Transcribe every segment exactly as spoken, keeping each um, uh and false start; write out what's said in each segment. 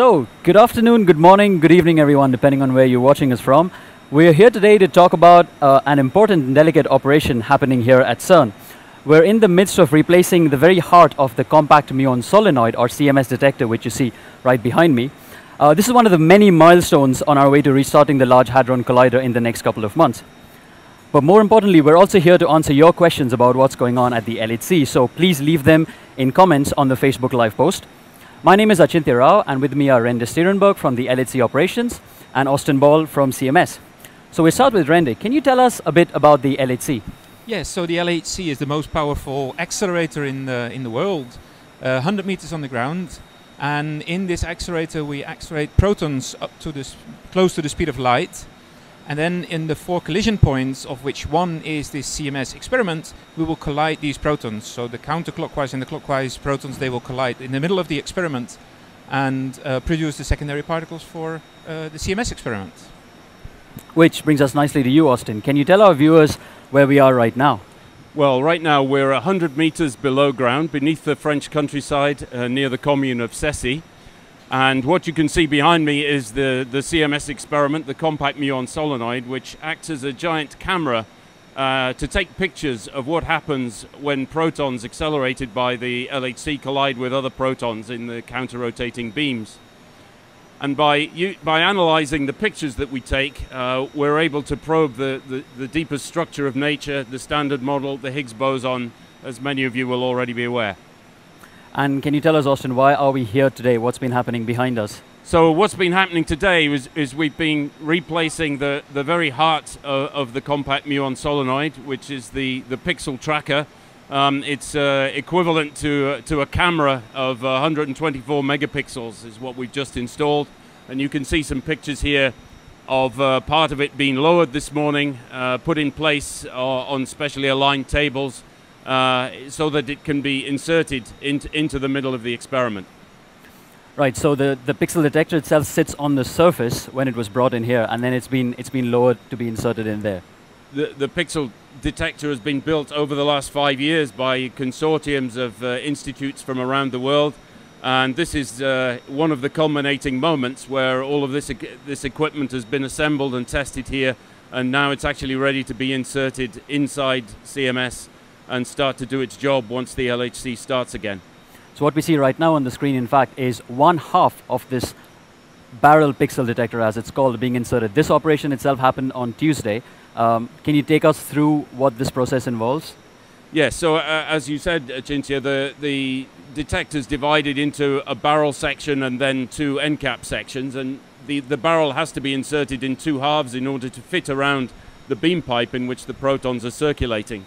So, good afternoon, good morning, good evening everyone, depending on where you're watching us from. We're here today to talk about uh, an important and delicate operation happening here at CERN. We're in the midst of replacing the very heart of the compact muon solenoid, or C M S detector, which you see right behind me. Uh, this is one of the many milestones on our way to restarting the Large Hadron Collider in the next couple of months. But more importantly, we're also here to answer your questions about what's going on at the L H C, so please leave them in comments on the Facebook Live post. My name is Achintya Rao, and with me are Rende Stierenberg from the L H C Operations and Austin Ball from C M S. So we start with Rende. Can you tell us a bit about the L H C? Yes, so the L H C is the most powerful accelerator in the, in the world, uh, one hundred meters on the ground. And in this accelerator, we accelerate protons up to the close to the speed of light. And then in the four collision points, of which one is this C M S experiment, we will collide these protons. So the counterclockwise and the clockwise protons, they will collide in the middle of the experiment and uh, produce the secondary particles for uh, the C M S experiment. Which brings us nicely to you, Austin. Can you tell our viewers where we are right now? Well, right now we're one hundred meters below ground, beneath the French countryside, uh, near the commune of Cessy. And what you can see behind me is the, the C M S experiment, the compact muon solenoid, which acts as a giant camera uh, to take pictures of what happens when protons accelerated by the L H C collide with other protons in the counter-rotating beams. And by, you, by analyzing the pictures that we take, uh, we're able to probe the, the, the deepest structure of nature, the Standard Model, the Higgs boson, as many of you will already be aware. And can you tell us, Austin, why are we here today? What's been happening behind us? So what's been happening today is, is we've been replacing the, the very heart of, of the compact muon solenoid, which is the, the pixel tracker. Um, it's uh, equivalent to, uh, to a camera of uh, one hundred twenty-four megapixels is what we've just installed. And you can see some pictures here of uh, part of it being lowered this morning, uh, put in place uh, on specially aligned tables, Uh, so that it can be inserted in into the middle of the experiment. Right, so the, the pixel detector itself sits on the surface when it was brought in here, and then it's been, it's been lowered to be inserted in there. The, the pixel detector has been built over the last five years by consortiums of uh, institutes from around the world, and this is uh, one of the culminating moments where all of this, this equipment has been assembled and tested here, and now it's actually ready to be inserted inside C M S and start to do its job once the L H C starts again. So what we see right now on the screen, in fact, is one half of this barrel pixel detector, as it's called, being inserted. This operation itself happened on Tuesday. Um, can you take us through what this process involves? Yes, so uh, as you said, Achintya, the, the detector's divided into a barrel section and then two end cap sections, and the, the barrel has to be inserted in two halves in order to fit around the beam pipe in which the protons are circulating.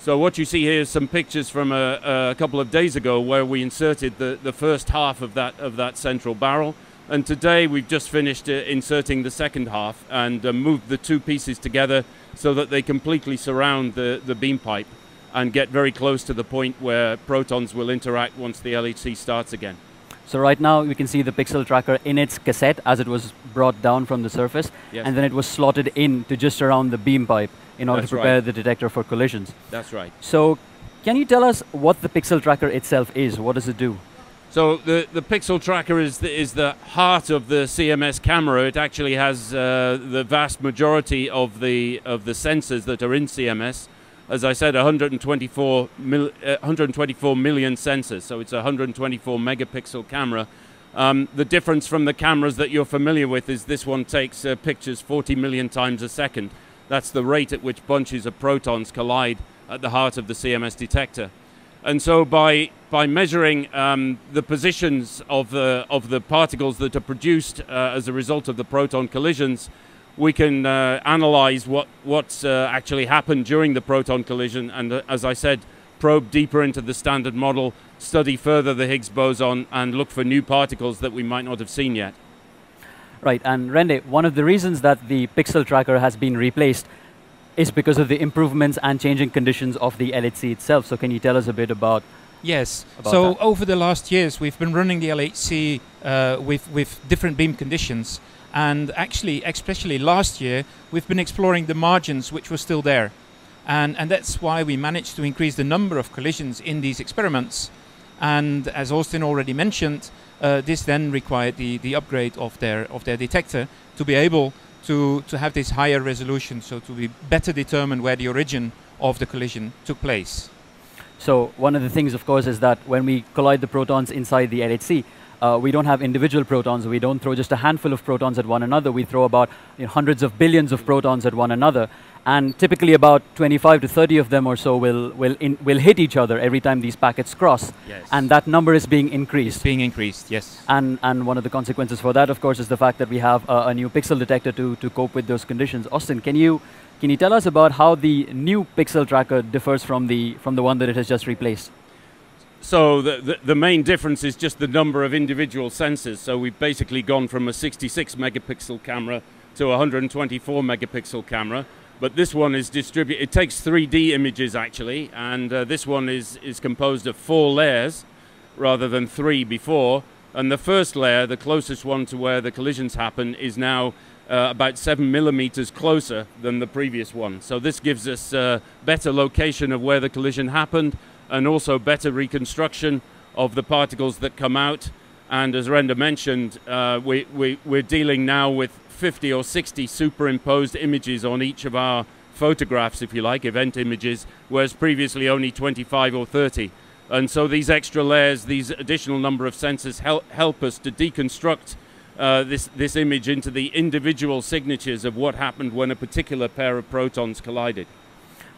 So what you see here is some pictures from a, a couple of days ago where we inserted the, the first half of that, of that central barrel. And today we've just finished uh, inserting the second half and uh, moved the two pieces together so that they completely surround the, the beam pipe and get very close to the point where protons will interact once the L H C starts again. So right now we can see the pixel tracker in its cassette as it was brought down from the surface. Yes. And then it was slotted in to just around the beam pipe in order That's to prepare right. the detector for collisions. That's right. So can you tell us what the pixel tracker itself is? What does it do? So the, the pixel tracker is the, is the heart of the C M S camera. It actually has uh, the vast majority of the, of the sensors that are in C M S. As I said, one hundred twenty-four million sensors, so it's a one hundred twenty-four megapixel camera. Um, the difference from the cameras that you're familiar with is this one takes uh, pictures forty million times a second. That's the rate at which bunches of protons collide at the heart of the C M S detector. And so by, by measuring um, the positions of the, of the particles that are produced uh, as a result of the proton collisions, we can uh, analyze what, what's uh, actually happened during the proton collision and, uh, as I said, probe deeper into the Standard Model, study further the Higgs boson, and look for new particles that we might not have seen yet. Right, and Rende, one of the reasons that the pixel tracker has been replaced is because of the improvements and changing conditions of the L H C itself. So can you tell us a bit about Yes, about so that? Over the last years we've been running the L H C uh, with, with different beam conditions. And actually, especially last year, we've been exploring the margins which were still there. And, and that's why we managed to increase the number of collisions in these experiments. And as Austin already mentioned, uh, this then required the, the upgrade of their, of their detector to be able to, to have this higher resolution, so to be better determine where the origin of the collision took place. So one of the things, of course, is that when we collide the protons inside the L H C, uh, we don't have individual protons. We don't throw just a handful of protons at one another. We throw about you know, hundreds of billions of protons at one another. And typically about twenty-five to thirty of them or so will, will, in, will hit each other every time these packets cross. Yes. And that number is being increased. It's being increased, yes. And, and one of the consequences for that, of course, is the fact that we have a, a new pixel detector to, to cope with those conditions. Austin, can you... Can you tell us about how the new pixel tracker differs from the, from the one that it has just replaced? So the, the, the main difference is just the number of individual sensors. So we've basically gone from a sixty-six megapixel camera to a one hundred twenty-four megapixel camera. But this one is distributed. It takes three D images, actually. And uh, this one is, is composed of four layers rather than three before. And the first layer, the closest one to where the collisions happen, is now Uh, about seven millimeters closer than the previous one. So this gives us uh, better location of where the collision happened, and also better reconstruction of the particles that come out. And as Rende mentioned, uh, we, we, we're dealing now with fifty or sixty superimposed images on each of our photographs, if you like, event images, whereas previously only twenty-five or thirty. And so these extra layers, these additional number of sensors help, help us to deconstruct Uh, this, this image into the individual signatures of what happened when a particular pair of protons collided.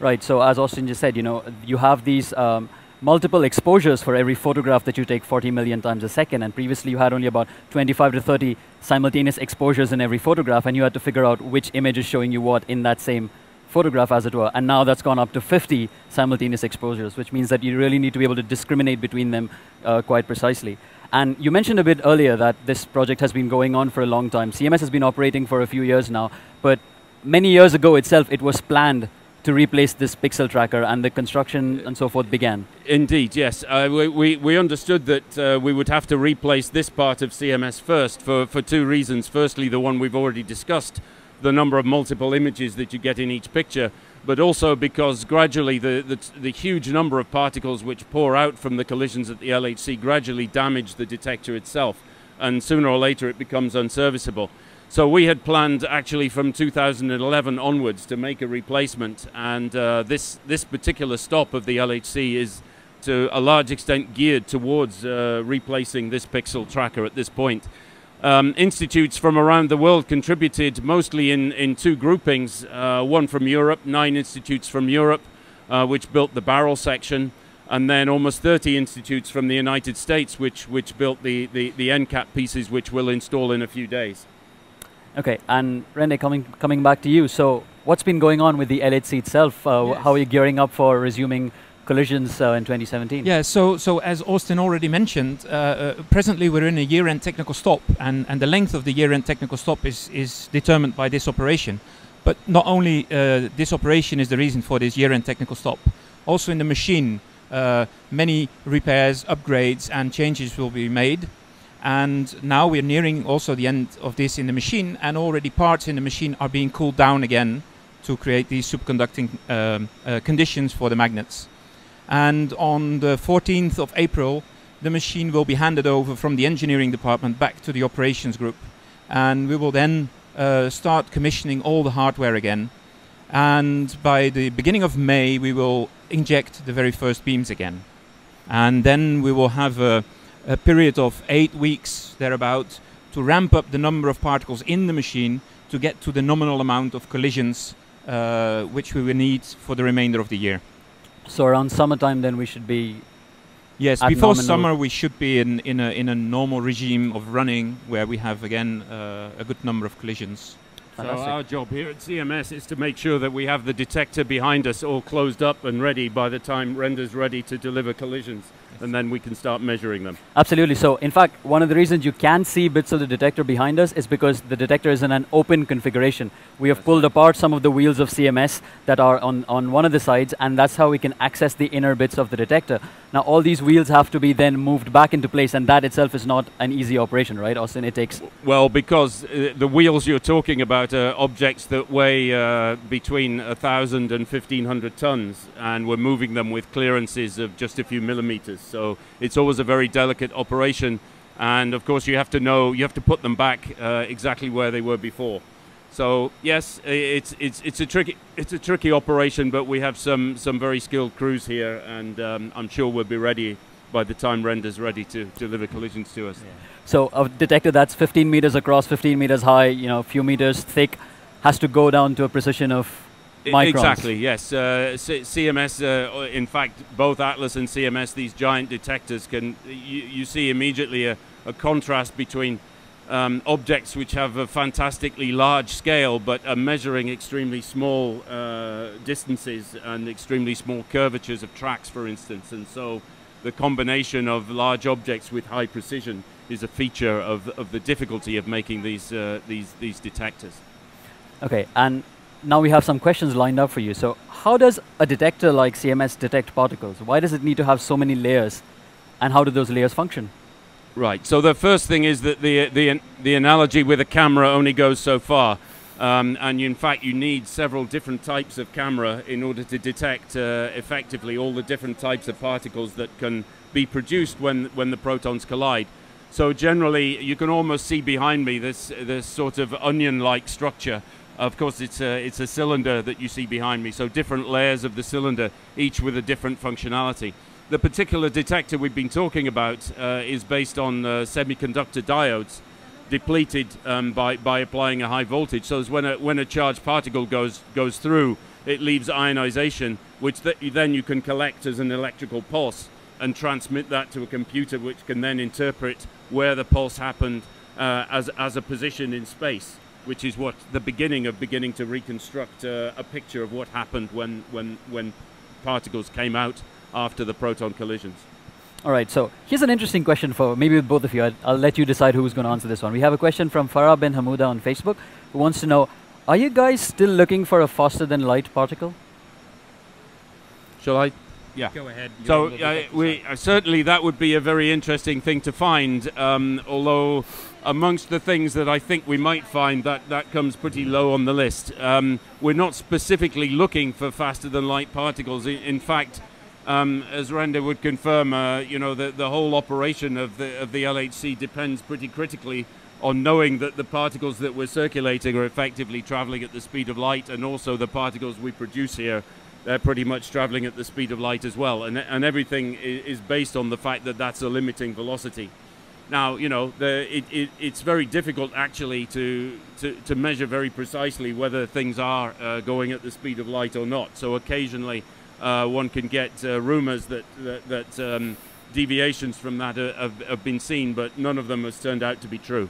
Right, so as Austin just said, you know, you have these um, multiple exposures for every photograph that you take forty million times a second, and previously you had only about twenty-five to thirty simultaneous exposures in every photograph, and you had to figure out which image is showing you what in that same photograph, as it were. And now that's gone up to fifty simultaneous exposures, which means that you really need to be able to discriminate between them uh, quite precisely. And you mentioned a bit earlier that this project has been going on for a long time. C M S has been operating for a few years now, but many years ago itself, it was planned to replace this pixel tracker, and the construction and so forth began. Indeed, yes. Uh, we, we, we understood that uh, we would have to replace this part of C M S first for, for two reasons. Firstly, the one we've already discussed, the number of multiple images that you get in each picture, but also because gradually the, the, the huge number of particles which pour out from the collisions at the L H C gradually damage the detector itself, and sooner or later it becomes unserviceable. So we had planned actually from two thousand eleven onwards to make a replacement, and uh, this, this particular stop of the L H C is to a large extent geared towards uh, replacing this pixel tracker at this point. Um, institutes from around the world contributed mostly in, in two groupings, uh, one from Europe, nine institutes from Europe, uh, which built the barrel section, and then almost thirty institutes from the United States, which, which built the, the, the N CAP pieces, which we'll install in a few days. Okay, and Rende, coming, coming back to you, so what's been going on with the L H C itself? Uh, yes. How are you gearing up for resuming collisions uh, in twenty seventeen. Yeah, so, so as Austin already mentioned, uh, uh, presently we're in a year-end technical stop, and, and the length of the year-end technical stop is, is determined by this operation. But not only uh, this operation is the reason for this year-end technical stop, also in the machine, uh, many repairs, upgrades and changes will be made. And now we're nearing also the end of this in the machine, and already parts in the machine are being cooled down again to create these superconducting um, uh, conditions for the magnets. And on the fourteenth of April, the machine will be handed over from the engineering department back to the operations group. And we will then uh, start commissioning all the hardware again. And by the beginning of May, we will inject the very first beams again. And then we will have a, a period of eight weeks thereabout to ramp up the number of particles in the machine to get to the nominal amount of collisions uh, which we will need for the remainder of the year. So around summertime, then we should be. Yes, before summer we should be in in a in a normal regime of running, where we have again uh, a good number of collisions. Fantastic. So our job here at C M S is to make sure that we have the detector behind us all closed up and ready by the time Rende's ready to deliver collisions, yes. And then we can start measuring them. Absolutely. So in fact, one of the reasons you can see bits of the detector behind us is because the detector is in an open configuration. We have pulled apart some of the wheels of C M S that are on, on one of the sides, and that's how we can access the inner bits of the detector. Now all these wheels have to be then moved back into place, and that itself is not an easy operation, right, Austin? It takes... Well, because uh, the wheels you're talking about Uh, objects that weigh uh, between one thousand and fifteen hundred tons, and we're moving them with clearances of just a few millimeters. So it's always a very delicate operation, And of course, you have to know, you have to put them back uh, exactly where they were before. So yes, it's it's it's a tricky it's a tricky operation, but we have some some very skilled crews here, and um, I'm sure we'll be ready by the time Rende's ready to deliver collisions to us. Yeah. So a detector that's fifteen meters across, fifteen meters high, you know, a few meters thick, has to go down to a precision of microns. Exactly. Yes. Uh, C M S. Uh, in fact, both Atlas and C M S, these giant detectors, can you, you see immediately a, a contrast between. Um, objects which have a fantastically large scale but are measuring extremely small uh, distances and extremely small curvatures of tracks, for instance. And so the combination of large objects with high precision is a feature of, of the difficulty of making these, uh, these, these detectors. Okay, and now we have some questions lined up for you. So how does a detector like C M S detect particles? Why does it need to have so many layers? And how do those layers function? Right, so the first thing is that the, the, the analogy with a camera only goes so far. Um, and in fact, you need several different types of camera in order to detect uh, effectively all the different types of particles that can be produced when, when the protons collide. So generally, you can almost see behind me this, this sort of onion-like structure. Of course, it's a, it's a cylinder that you see behind me, so different layers of the cylinder, each with a different functionality. The particular detector we've been talking about uh, is based on uh, semiconductor diodes depleted um, by, by applying a high voltage. So when a, when a charged particle goes, goes through, it leaves ionization, which th then you can collect as an electrical pulse and transmit that to a computer, which can then interpret where the pulse happened uh, as, as a position in space, which is what the beginning of beginning to reconstruct uh, a picture of what happened when, when, when particles came out after the proton collisions. All right, so here's an interesting question for maybe both of you. I'll, I'll let you decide who's going to answer this one. We have a question from Farah Ben Hamouda on Facebook, who wants to know, are you guys still looking for a faster-than-light particle? Shall I? Yeah. Go ahead. So uh, we, uh, certainly that would be a very interesting thing to find, um, although amongst the things that I think we might find, that, that comes pretty low on the list. Um, we're not specifically looking for faster-than-light particles. I, in fact, Um, as Rende would confirm, uh, you know, the, the whole operation of the, of the L H C depends pretty critically on knowing that the particles that we're circulating are effectively traveling at the speed of light, and also the particles we produce here, they're pretty much traveling at the speed of light as well. And, and everything is based on the fact that that's a limiting velocity. Now, you know, the, it, it, it's very difficult actually to, to, to measure very precisely whether things are uh, going at the speed of light or not. So occasionally, Uh, one can get uh, rumors that, that, that um, deviations from that uh, have, have been seen, but none of them has turned out to be true.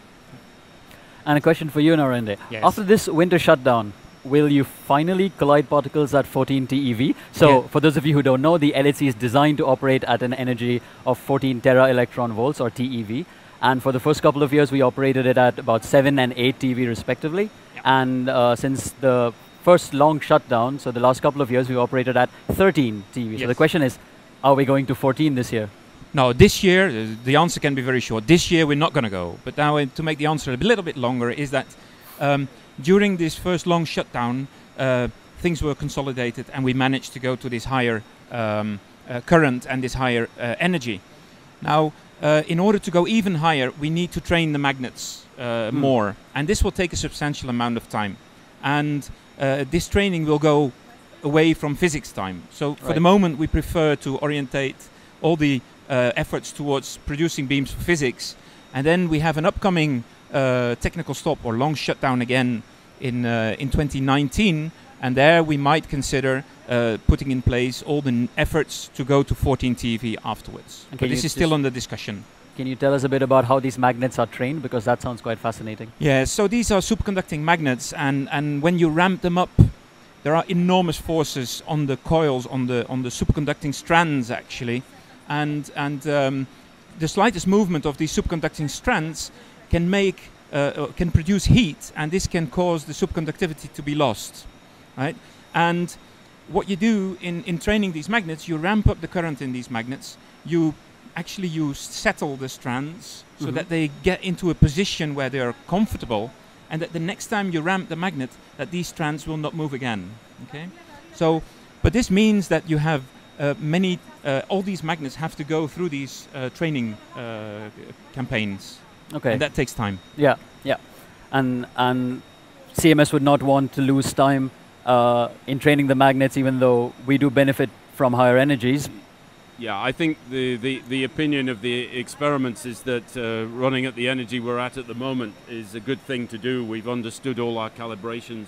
And a question for you, Rende. Yes. After this winter shutdown, will you finally collide particles at fourteen T E V? So yeah. For those of you who don't know, the L H C is designed to operate at an energy of fourteen tera electron volts, or T E V. And for the first couple of years, we operated it at about seven and eight T E V respectively. Yep. And uh, since the first long shutdown, so the last couple of years we operated at thirteen T E V. Yes. So the question is, are we going to fourteen this year? No, this year, uh, the answer can be very short. This year we're not going to go. But now uh, to make the answer a little bit longer is that um, during this first long shutdown, uh, things were consolidated and we managed to go to this higher um, uh, current and this higher uh, energy. Now, uh, in order to go even higher, we need to train the magnets uh, mm. more. And this will take a substantial amount of time. And uh, this training will go away from physics time. So for right. the moment, we prefer to orientate all the uh, efforts towards producing beams for physics. And then we have an upcoming uh, technical stop or long shutdown again in, uh, in twenty nineteen. And there we might consider uh, putting in place all the n efforts to go to fourteen T E V afterwards. But this is still under discussion. Can you tell us a bit about how these magnets are trained? Because that sounds quite fascinating. Yeah, so these are superconducting magnets, and, and when you ramp them up, there are enormous forces on the coils, on the, on the superconducting strands actually. And, and um, the slightest movement of these superconducting strands can, make, uh, can produce heat, and this can cause the superconductivity to be lost. Right? And what you do in, in training these magnets, you ramp up the current in these magnets, you actually you settle the strands so mm-hmm. that they get into a position where they are comfortable, and that the next time you ramp the magnet, that these strands will not move again. Okay? So, but this means that you have uh, many uh, all these magnets have to go through these uh, training uh, campaigns. Okay. And that takes time. Yeah, yeah. And and C M S would not want to lose time uh, in training the magnets, even though we do benefit from higher energies. Yeah, I think the, the, the opinion of the experiments is that uh, running at the energy we're at at the moment is a good thing to do. We've understood all our calibrations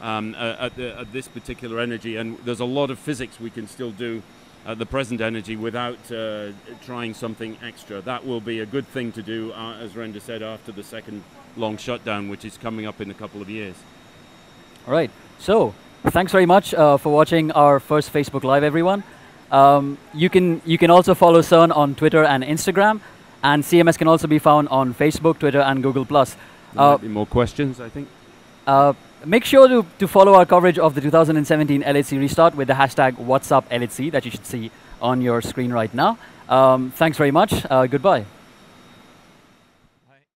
um, at, the, at this particular energy, and there's a lot of physics we can still do at the present energy without uh, trying something extra. That will be a good thing to do, uh, as Rende said, after the second long shutdown, which is coming up in a couple of years. All right, so thanks very much uh, for watching our first Facebook Live, everyone. Um, you can you can also follow CERN on Twitter and Instagram, and C M S can also be found on Facebook, Twitter, and Google Plus. Uh, more questions, I think. Uh, make sure to to follow our coverage of the two thousand seventeen L H C restart with the hashtag WhatsUpLHC that you should see on your screen right now. Um, thanks very much. Uh, goodbye.